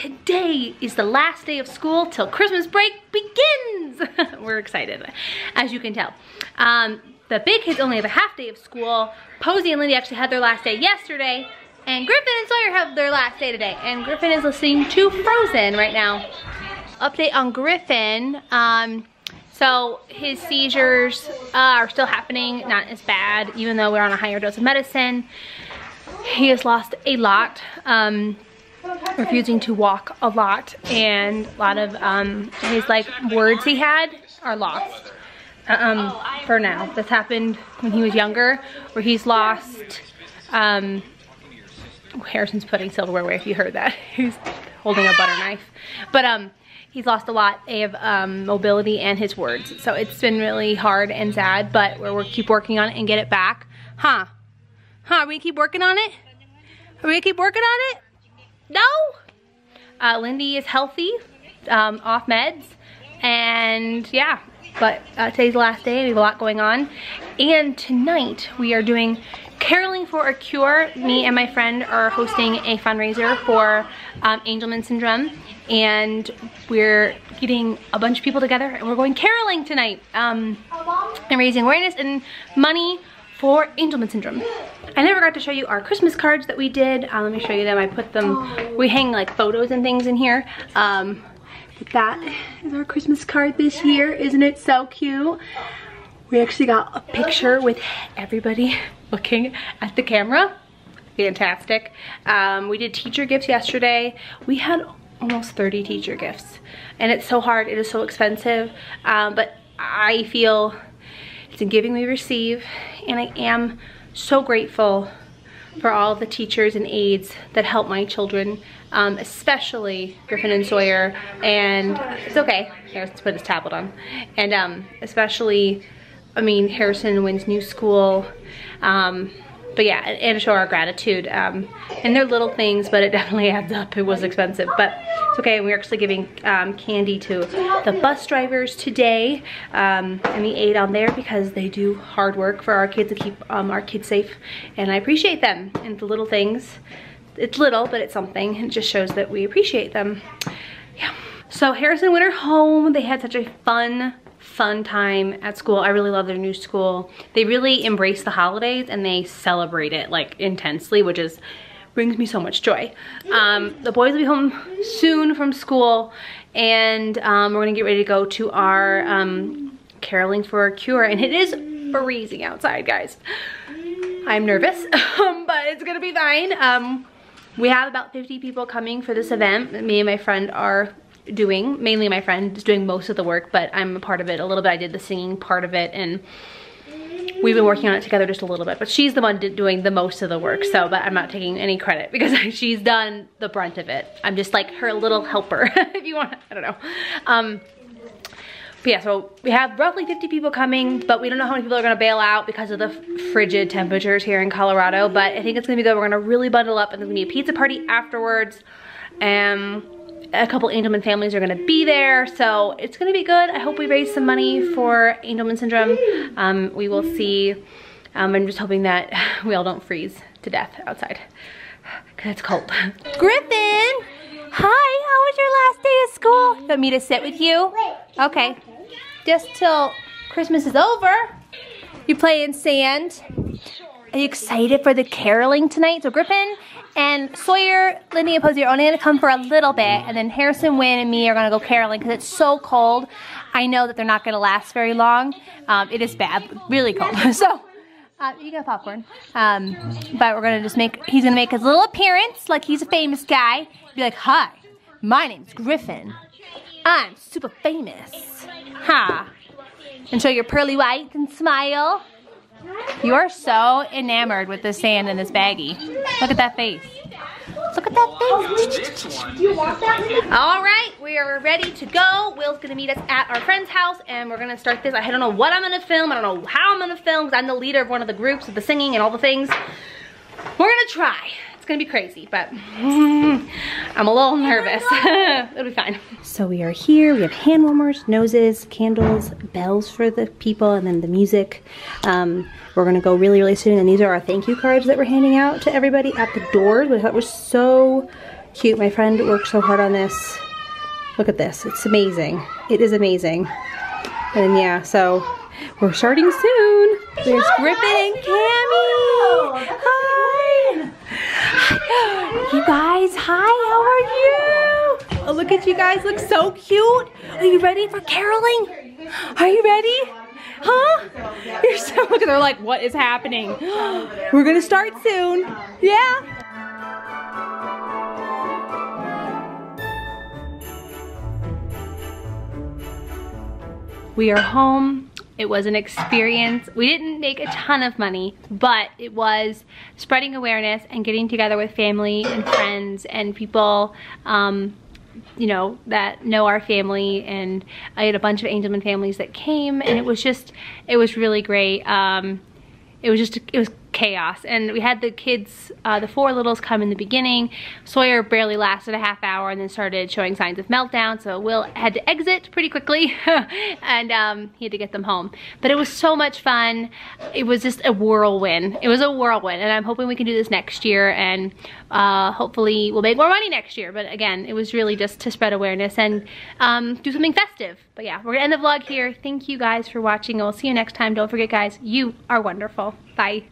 today is the last day of school till Christmas break begins. We're excited, as you can tell. The big kids only have a half day of school. Posey and Lindy actually had their last day yesterday, and Griffin and Sawyer have their last day today. And Griffin is listening to Frozen right now. Update on Griffin. So his seizures are still happening, not as bad, even though we're on a higher dose of medicine. He has lost a lot, refusing to walk a lot, and a lot of his like words he had are lost for now. This happened when he was younger, where he's lost, Harrison's putting silverware away if you heard that. He's holding a butter knife. But he's lost a lot of mobility and his words. So it's been really hard and sad, but we'll keep working on it and get it back. Huh? Huh, are we gonna keep working on it? Are we gonna keep working on it? No? Lindy is healthy, off meds, and yeah. But today's the last day, we have a lot going on. And tonight we are doing Caroling for a Cure. Me and my friend are hosting a fundraiser for Angelman syndrome, and we're getting a bunch of people together and we're going caroling tonight and raising awareness and money for Angelman syndrome. I never got to show you our Christmas cards that we did. Let me show you them. I put them, we hang like photos and things in here. That is our Christmas card this year. Isn't it so cute? We actually got a picture with everybody looking at the camera. Fantastic. We did teacher gifts yesterday. We had almost 30 teacher gifts, and it's so hard. It is so expensive, but I feel it's in giving we receive, and I am so grateful for all the teachers and aides that help my children, especially Griffin and Sawyer, and it's okay, Harrison's put his tablet on, and especially, I mean, Harrison and Wyn's new school, but yeah, and to show our gratitude, and they're little things, but it definitely adds up. It was expensive, but it's okay. We're actually giving candy to the bus drivers today, and the aid on there, because they do hard work for our kids to keep our kids safe, and I appreciate them, and the little things. It's little, but it's something. It just shows that we appreciate them. Yeah. So Harrison went her home. They had such a fun time at school. I really love their new school. They really embrace the holidays and they celebrate it like intensely, which is brings me so much joy. The boys will be home soon from school, and we're gonna get ready to go to our Caroling for a Cure, and it is freezing outside, guys. I'm nervous, but it's gonna be fine. We have about 50 people coming for this event. Me and my friend are doing, mainly my friend is doing most of the work, but I'm a part of it a little bit. I did the singing part of it, and we've been working on it together just a little bit, but she's the one doing the most of the work. So, but I'm not taking any credit because she's done the brunt of it. I'm just like her little helper, if you want, I don't know. But yeah, so we have roughly 50 people coming, but we don't know how many people are gonna bail out because of the frigid temperatures here in Colorado, but I think it's gonna be good. We're gonna really bundle up, and there's gonna be a pizza party afterwards. A couple Angelman families are gonna be there, so it's gonna be good. I hope we raise some money for Angelman syndrome. We will see. I'm just hoping that we all don't freeze to death outside, because it's cold. Griffin, hi, how was your last day of school? You want me to sit with you? Okay, just till Christmas is over. You play in sand. Are you excited for the caroling tonight? So Griffin and Sawyer, Lindy, and Posey are only gonna come for a little bit, and then Harrison, Wyn, and me are gonna go caroling because it's so cold. I know that they're not gonna last very long. It is bad, really cold. So you got popcorn, but we're gonna just he's gonna make his little appearance like he's a famous guy. Be like, hi, my name's Griffin. I'm super famous, ha. Huh. And show your pearly whites and smile. You are so enamored with the sand in this baggie. Look at that face. Look at that face. All right, we are ready to go. Will's gonna meet us at our friend's house, and we're gonna start this. I don't know what I'm gonna film. I don't know how I'm gonna film, because I'm the leader of one of the groups with the singing and all the things. We're gonna try. It's gonna be crazy, but I'm a little nervous. It'll be fine. So we are here. We have hand warmers, noses, candles, bells for the people, and then the music. We're gonna go really, really soon. And these are our thank you cards that we're handing out to everybody at the doors. We thought it was so cute. My friend worked so hard on this. Look at this, it's amazing. It is amazing. And yeah, so we're starting soon. There's Griffin and Cammie. Hi. Hi. You guys, hi, how are you? Oh, look at you guys, look so cute. Are you ready for caroling? Are you ready? Huh? You're so, look, they're like, what is happening? We're gonna start soon. Yeah. We are home. It was an experience. We didn't make a ton of money, but it was spreading awareness and getting together with family and friends and people, you know, that know our family. And I had a bunch of Angelman families that came, and it was just, it was really great. It was just, it was chaos. And we had the kids, the four littles come in the beginning. Sawyer barely lasted a half hour and then started showing signs of meltdown. So Will had to exit pretty quickly and he had to get them home. But it was so much fun. It was just a whirlwind. It was a whirlwind. And I'm hoping we can do this next year, and hopefully we'll make more money next year. But again, it was really just to spread awareness and do something festive. But yeah, we're gonna end the vlog here. Thank you guys for watching, and we'll see you next time. Don't forget guys, you are wonderful. Bye.